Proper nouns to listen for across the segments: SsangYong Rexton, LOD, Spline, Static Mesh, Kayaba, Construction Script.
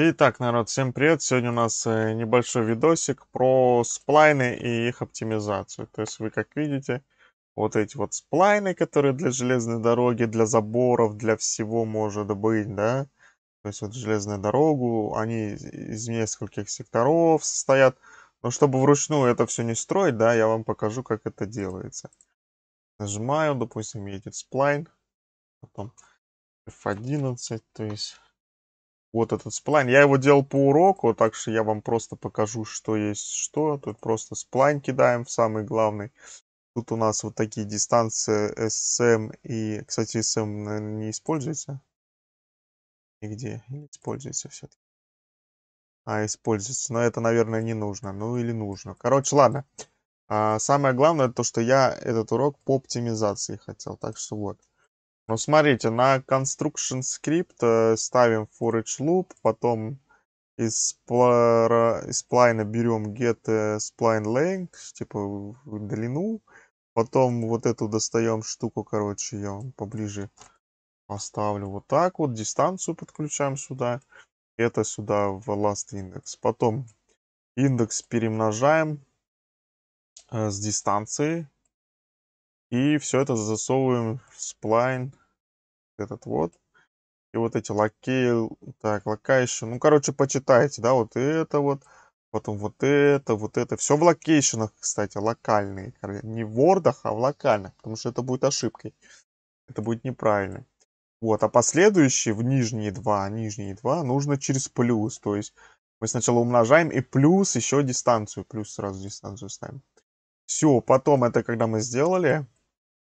Итак, народ, всем привет! Сегодня у нас небольшой видосик про сплайны и их оптимизацию. То есть вы, как видите, вот эти вот сплайны, которые для железной дороги, для заборов, для всего может быть, да? То есть вот железную дорогу, они из нескольких секторов состоят. Но чтобы вручную это все не строить, да, я вам покажу, как это делается. Нажимаю, допустим, едет сплайн, потом F11, то есть... Вот этот сплайн. Я его делал по уроку, так что я вам просто покажу, что есть что. Тут просто сплайн кидаем в самый главный. Тут у нас вот такие дистанции SM и... Кстати, SM, наверное, не используется. Нигде не используется все-таки. А, используется. Но это, наверное, не нужно. Ну или нужно. Короче, ладно. Самое главное то, что я этот урок по оптимизации хотел. Так что вот. Ну, смотрите, на construction script ставим for each loop, потом из сплайна берем get spline length, типа длину, потом вот эту достаем штуку, короче, я вам поближе поставлю вот так вот, дистанцию подключаем сюда, это сюда в last index, потом индекс перемножаем с дистанции. И все это засовываем в сплайн. Этот вот. И вот эти локейшн. Так, локейшн. Ну, короче, почитайте, да, вот это вот. Потом вот это, вот это. Все в локейшнах, кстати, локальные. Не в вордах, а в локальных. Потому что это будет ошибкой. Это будет неправильно. Вот, а последующие, в нижние два, нужно через плюс. То есть мы сначала умножаем и плюс еще дистанцию. Плюс сразу дистанцию ставим. Все, потом это когда мы сделали...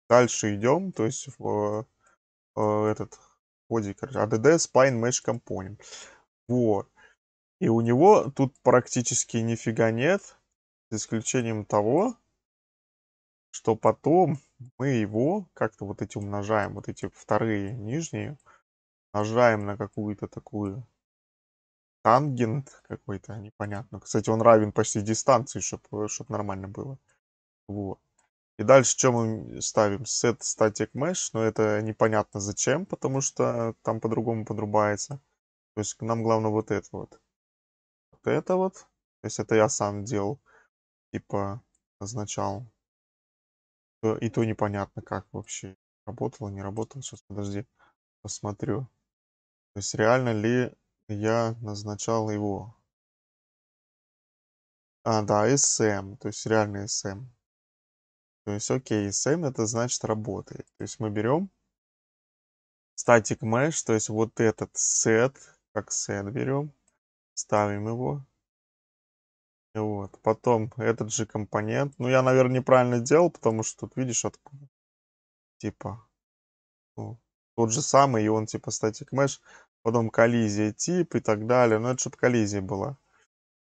Дальше идем, то есть в этот кодик, ADD Spline Mesh Component. Вот. И у него тут практически нифига нет, за исключением того, что потом мы его как-то вот эти умножаем, вот эти вторые нижние, умножаем на какую-то такую тангент какой-то, непонятно. Кстати, он равен почти дистанции, чтобы нормально было. Вот. И дальше что мы ставим? Set Static Mesh, но это непонятно зачем, потому что там по-другому подрубается. То есть нам главное вот это вот. Вот это вот. То есть это я сам делал. Типа назначал. И то непонятно как вообще. Работало, не работало. Сейчас, подожди, посмотрю. То есть реально ли я назначал его? А, да, SM. То есть реально SM. То есть, окей, SM это значит работает. То есть мы берем static mesh, то есть вот этот set, как set берем, ставим его. И вот, потом этот же компонент. Ну, я, наверное, неправильно делал, потому что тут, видишь, откуда? Типа, ну, тот же самый, и он типа static mesh. Потом коллизия тип и так далее. Но это чтобы коллизия была.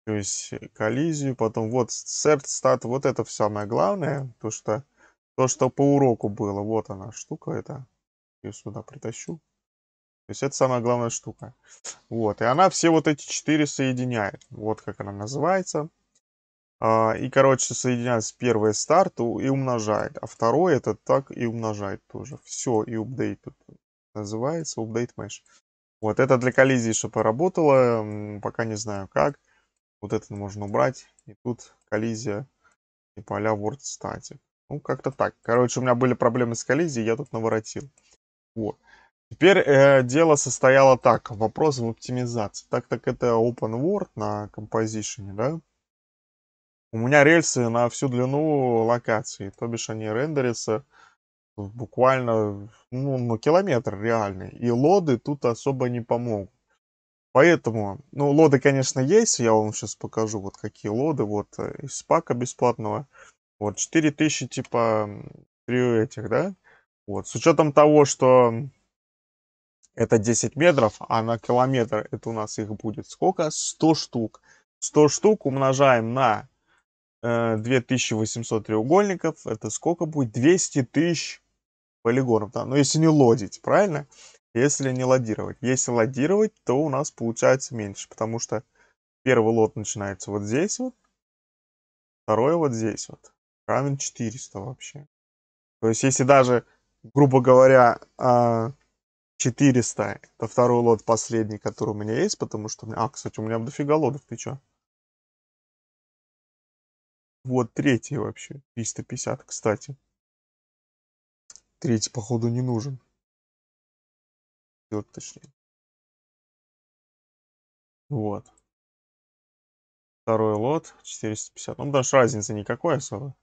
То есть коллизию, потом вот set stat, вот это самое главное, то, что по уроку было, вот она штука, это ее сюда притащу. То есть это самая главная штука. Вот, и она все вот эти 4 соединяет, вот как она называется. И, короче, соединяется первое старт и умножает, а второе это так и умножает тоже. Все, и update тут называется, update mesh. Вот, это для коллизии, чтобы работало, пока не знаю как. Вот это можно убрать. И тут коллизия и поля word static. Ну, как-то так. Короче, у меня были проблемы с коллизией, я тут наворотил. Вот. Теперь дело состояло так. Вопрос в оптимизации. Так это open word на композиционе, да? У меня рельсы на всю длину локации. То бишь они рендерятся буквально на километр реальный. И лоды тут особо не помогут. Поэтому, ну, лоды, конечно, есть. Я вам сейчас покажу, вот какие лоды. Вот из пака бесплатного. Вот 4000, типа, 3 этих, да? Вот, с учетом того, что это 10 метров, а на километр это у нас их будет сколько? 100 штук. 100 штук умножаем на 2800 треугольников. Это сколько будет? 200 тысяч полигонов, да? Ну, если не лодить, правильно? Если не лодировать. Если лодировать, то у нас получается меньше. Потому что первый лот начинается вот здесь вот. Второй вот здесь вот. Равен 400 вообще. То есть, если даже, грубо говоря, 400. Это второй лот последний, который у меня есть, потому что... А, кстати, у меня дофига лодов, ты чё? Вот третий вообще. 350, кстати. Третий, походу, не нужен. Вот, точнее. Вот. Второй лот, 450. Ну, даже разницы никакой особо.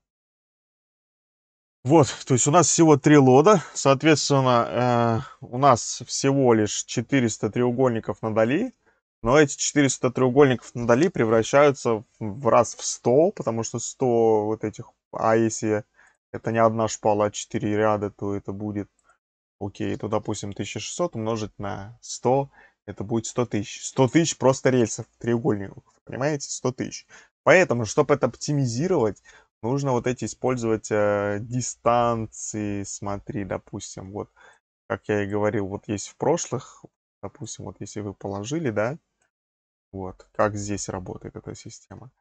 Вот, то есть у нас всего 3 лода. Соответственно, у нас всего лишь 400 треугольников на доли. Но эти 400 треугольников на доли превращаются в раз в 100, потому что 100 вот этих... А если это не одна шпала, а 4 ряда, то это будет... Окей, то, допустим, 1600 умножить на 100, это будет 100 тысяч. 100 тысяч просто рельсов треугольников, понимаете? 100 тысяч. Поэтому, чтобы это оптимизировать, нужно вот эти использовать дистанции. Смотри, допустим, вот, как я и говорил, вот есть в прошлых, допустим, вот если вы положили, да, вот, как здесь работает эта система.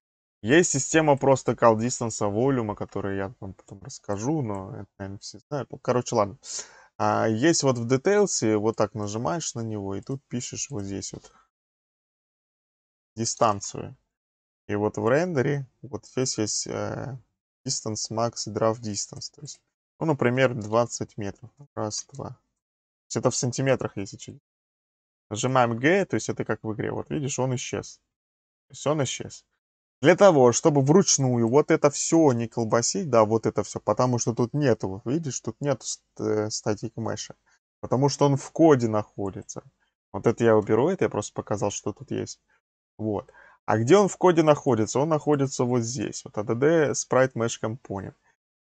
Есть система просто call distance volume, о которой я вам потом расскажу, но это, наверное, все знают. Короче, ладно. А есть вот в Details, вот так нажимаешь на него, и тут пишешь вот здесь вот дистанцию. И вот в рендере вот здесь есть distance max и draft distance. То есть, ну, например, 20 метров. Раз, два. То есть это в сантиметрах, если чуть. Нажимаем G, то есть это как в игре. Вот видишь, он исчез. То есть он исчез. Для того, чтобы вручную вот это все не колбасить, да, вот это все, потому что тут нету, вот видишь, тут нет Static Mesh, потому что он в коде находится. Вот это я уберу, это я просто показал, что тут есть. Вот. А где он в коде находится? Он находится вот здесь, вот ADD Sprite Mesh Component.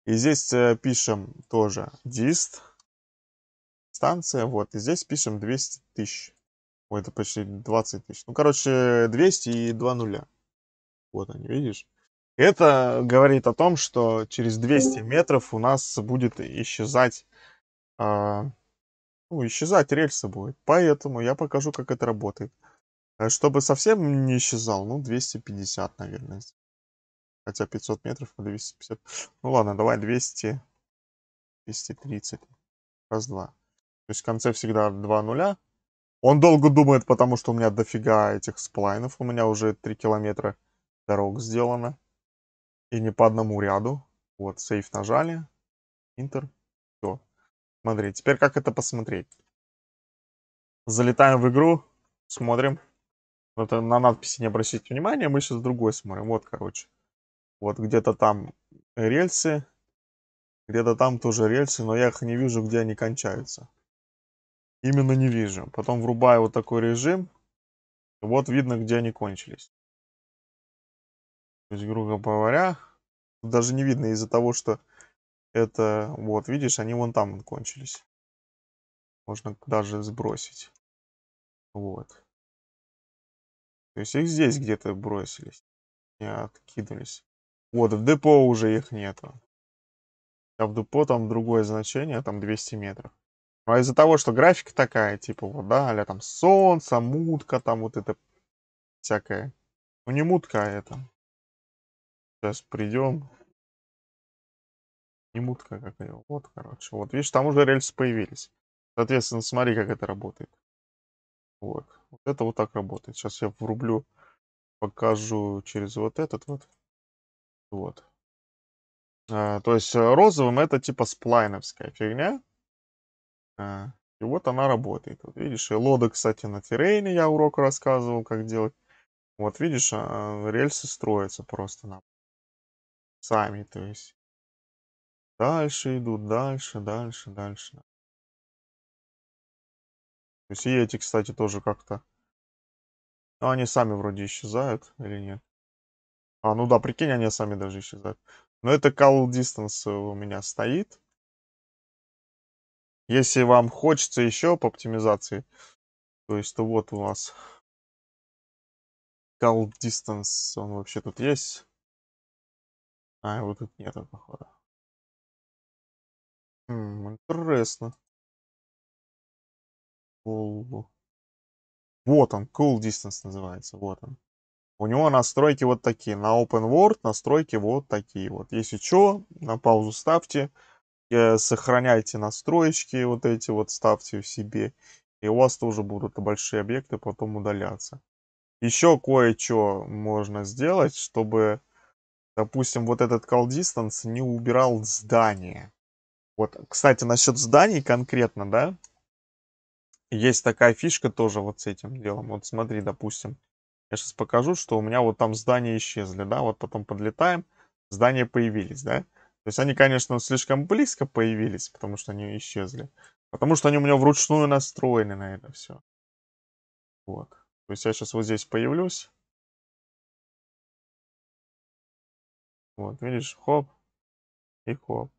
И здесь пишем тоже dist, станция, вот, и здесь пишем 200 тысяч. Ой, это почти 20 тысяч. Ну, короче, 200 и 2 нуля. Вот они, видишь? Это говорит о том, что через 200 метров у нас будет исчезать, ну, исчезать рельсы будет. Поэтому я покажу, как это работает. Чтобы совсем не исчезал, ну, 250, наверное. Хотя 500 метров по 250. Ну, ладно, давай 200, 230. Раз, два. То есть в конце всегда 2 нуля. Он долго думает, потому что у меня дофига этих сплайнов. У меня уже 3 километра дорог сделано. И не по одному ряду. Вот, сейф нажали. Интер. Все. Смотри, теперь как это посмотреть. Залетаем в игру. Смотрим. Вот на надписи не обращайте внимания. Мы сейчас другой смотрим. Вот, короче. Вот где-то там рельсы. Где-то там тоже рельсы. Но я их не вижу, где они кончаются. Именно не вижу. Потом врубаю вот такой режим. Вот видно, где они кончились. То есть, грубо говоря, даже не видно из-за того, что это... Вот, видишь, они вон там кончились. Можно даже сбросить. Вот. То есть их здесь где-то бросились. Не откинулись. Вот, в депо уже их нету. А в депо там другое значение, там 200 метров. А из-за того, что графика такая, типа, вот, да, а-ля там солнце, мутка, там вот это всякое. Ну, не мутка, а это... Сейчас придем. Не мутка, как ее. Вот, короче. Вот, видишь, там уже рельсы появились. Соответственно, смотри, как это работает. Вот. Вот это вот так работает. Сейчас я врублю, покажу через вот этот вот. Вот. То есть розовым это типа сплайновская фигня. И вот она работает. Вот, видишь, и лоды, кстати, на террейне я урок рассказывал, как делать. Вот, видишь, рельсы строятся просто нам. Сами, то есть. Дальше идут, дальше, дальше, дальше. То есть и эти, кстати, тоже как-то... Ну, они сами вроде исчезают, или нет? А, ну да, прикинь, они сами даже исчезают. Но это call distance у меня стоит. Если вам хочется еще по оптимизации, то есть, то вот у вас call distance, он вообще тут есть. А, его тут нету, походу. Интересно. Вот он, Cool Distance называется, вот он. У него настройки вот такие, на Open World настройки вот такие вот. Если что, на паузу ставьте, сохраняйте настройки вот эти вот, ставьте в себе. И у вас тоже будут большие объекты потом удаляться. Еще кое-что можно сделать, чтобы, допустим, вот этот call distance не убирал здание. Вот, кстати, насчет зданий конкретно, да, есть такая фишка тоже вот с этим делом. Вот смотри, допустим, я сейчас покажу, что у меня вот там здания исчезли, да, вот потом подлетаем, здания появились, да. То есть они, конечно, слишком близко появились, потому что они исчезли. Потому что они у меня вручную настроены на это все. Вот. То есть я сейчас вот здесь появлюсь. Вот, видишь, хоп и хоп.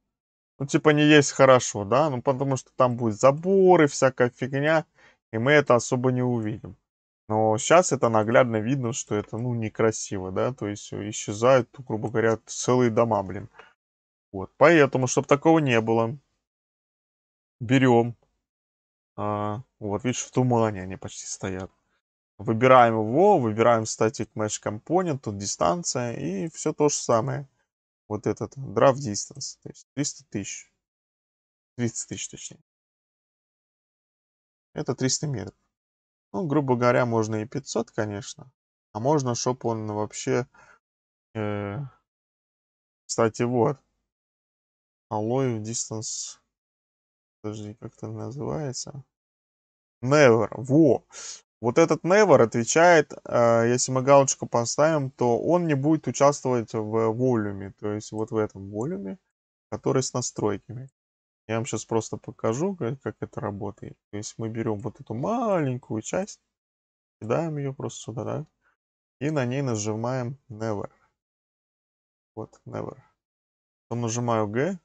Ну, типа, не есть хорошо, да? Ну, потому что там будут заборы, всякая фигня, и мы это особо не увидим. Но сейчас это наглядно видно, что это, ну, некрасиво, да? То есть исчезают, грубо говоря, целые дома, блин. Вот, поэтому, чтобы такого не было, берем, вот, видишь, в тумане они почти стоят. Выбираем его, выбираем Static Mesh Component, тут дистанция, и все то же самое. Вот этот, draft distance, то есть 30 тысяч, точнее. Это 300 метров. Ну, грубо говоря, можно и 500, конечно. А можно, чтобы он вообще... Кстати, вот. Alloy distance... Подожди, как это называется? Never, во! Вот этот never отвечает, если мы галочку поставим, то он не будет участвовать в волюме, то есть вот в этом волюме, который с настройками. Я вам сейчас просто покажу, как это работает. То есть мы берем вот эту маленькую часть, кидаем ее просто сюда, да, и на ней нажимаем never. Вот, never. Потом нажимаю G,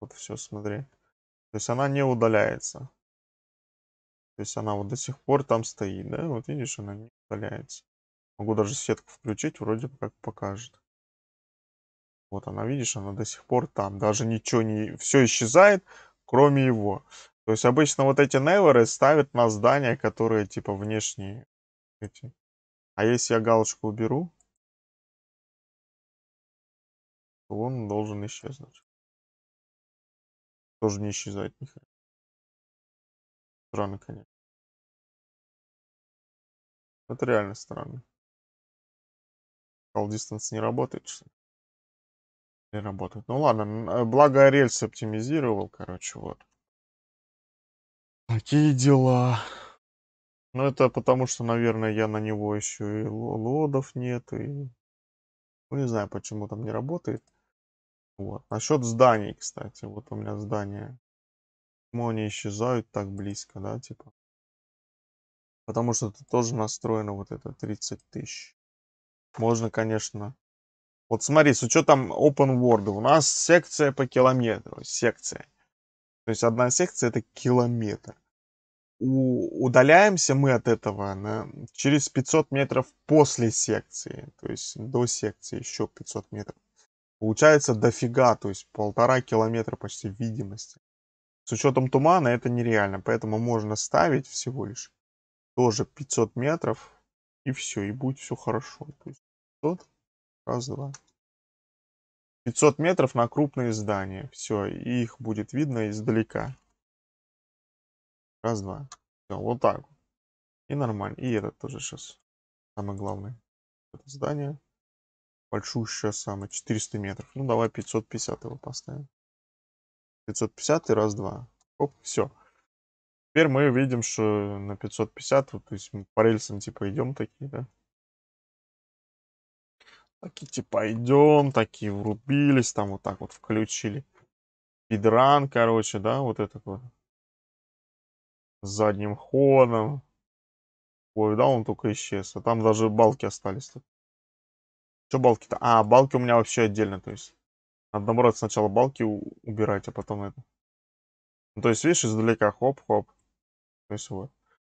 вот все, смотри. То есть она не удаляется. То есть она вот до сих пор там стоит, да? Вот видишь, она не удаляется. Могу даже сетку включить, вроде как покажет. Вот она, видишь, она до сих пор там. Даже ничего не... Все исчезает, кроме его. То есть обычно вот эти неверы ставят на здания, которые типа внешние. Эти. А если я галочку уберу, то он должен исчезнуть. Тоже не исчезает нихера. Странно, конечно. Это реально странно. Call distance не работает, что ли? Не работает. Ну ладно, благо рельсы оптимизировал, короче, вот. Такие дела. Ну это потому, что, наверное, я на него еще и лодов нет, и... Ну не знаю, почему там не работает. Вот. Насчет зданий, кстати. Вот у меня здание... Почему они исчезают так близко, да, типа? Потому что тут тоже настроено вот это 30 тысяч. Можно, конечно... Вот смотри, с учетом Open World, у нас секция по километру, секция. То есть одна секция это километр. Удаляемся мы от этого через 500 метров после секции. То есть до секции еще 500 метров. Получается дофига, то есть 1,5 километра почти видимости. С учетом тумана это нереально, поэтому можно ставить всего лишь тоже 500 метров и все, и будет все хорошо. То есть 500, раз, два. 500 метров на крупные здания, все, и их будет видно издалека. Раз, два. Все, вот так. И нормально. И это тоже сейчас самое главное. Это здание. Большую сейчас самое, 400 метров. Ну давай 550 его поставим. 550 и раз, два. Оп, все. Теперь мы видим, что на 550, вот, то есть мы по рельсам типа идем такие, да? Такие типа идем, такие врубились, там вот так вот включили. Спидран, короче, да, вот это вот. С задним ходом. Ой, да, он только исчез. А там даже балки остались. Что балки-то? А, балки у меня вообще отдельно, то есть. Надо, наоборот, сначала балки убирать, а потом это. Ну, то есть, видишь, издалека хоп-хоп. То есть вот.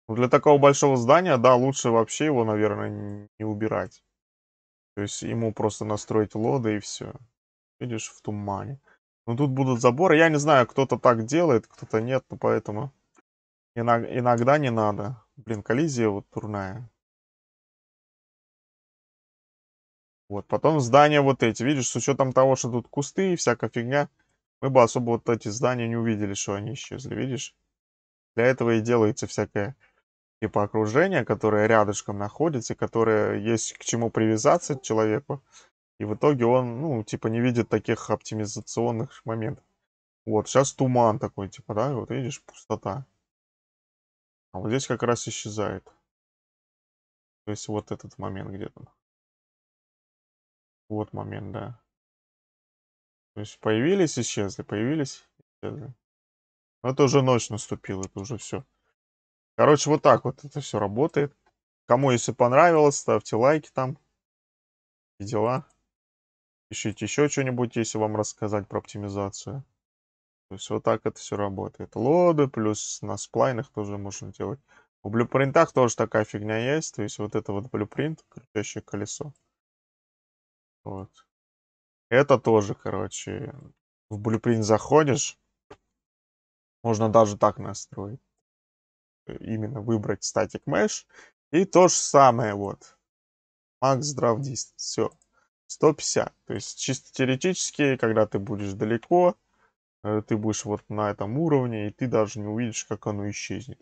Но для такого большого здания, да, лучше вообще его, наверное, не убирать. То есть ему просто настроить лоды и все. Видишь, в тумане. Но тут будут заборы. Я не знаю, кто-то так делает, кто-то нет, но поэтому иногда не надо. Блин, коллизия вот турная. Вот, потом здания вот эти. Видишь, с учетом того, что тут кусты и всякая фигня, мы бы особо вот эти здания не увидели, что они исчезли, видишь? Для этого и делается всякое типа окружение, которое рядышком находится, которое есть к чему привязаться человеку. И в итоге он, ну, типа не видит таких оптимизационных моментов. Вот, сейчас туман такой, типа, да, вот видишь, пустота. А вот здесь как раз исчезает. То есть вот этот момент где-то. Вот момент, да. То есть появились, исчезли, появились, исчезли. Но это уже ночь наступила, это уже все. Короче, вот так вот это все работает. Кому если понравилось, ставьте лайки там. И дела. Пишите еще что-нибудь, если вам рассказать про оптимизацию. То есть вот так это все работает. Лоды плюс на сплайнах тоже можно делать. В блюпринтах тоже такая фигня есть. То есть вот это вот блюпринт, крутящее колесо. Вот. Это тоже, короче, в блюпринт заходишь. Можно даже так настроить. Именно выбрать Static Mesh. И то же самое вот. Max Draw Distance. Все. 150. То есть чисто теоретически, когда ты будешь далеко, ты будешь вот на этом уровне, и ты даже не увидишь, как оно исчезнет.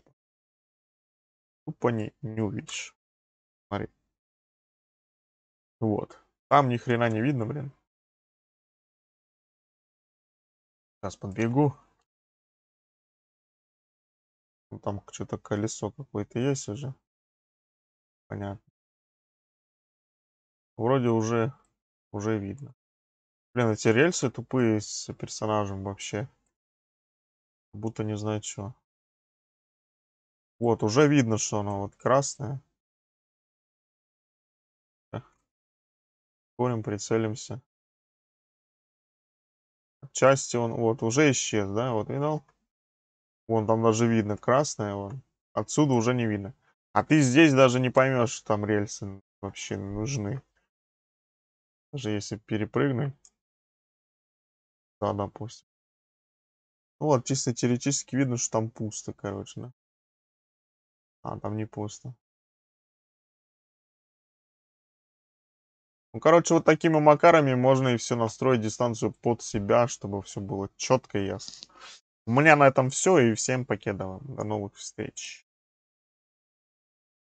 Тупо не увидишь. Смотри. Вот. Там ни хрена не видно, блин. Сейчас подбегу. Там что-то колесо какое-то есть уже. Понятно. Вроде уже видно. Блин, эти рельсы тупые с персонажем вообще. Как будто не знаю что. Вот, уже видно, что оно вот красное. Скорим, прицелимся. Отчасти он, вот, уже исчез, да? Вот, видал? Вон, там даже видно красное, вон. Отсюда уже не видно. А ты здесь даже не поймешь, что там рельсы вообще нужны. Даже если перепрыгнуть. Да, допустим. Ну вот, чисто теоретически видно, что там пусто, короче, да. А, там не пусто. Ну, короче, вот такими макарами можно и все настроить дистанцию под себя, чтобы все было четко и ясно. У меня на этом все, и всем покедово. До новых встреч.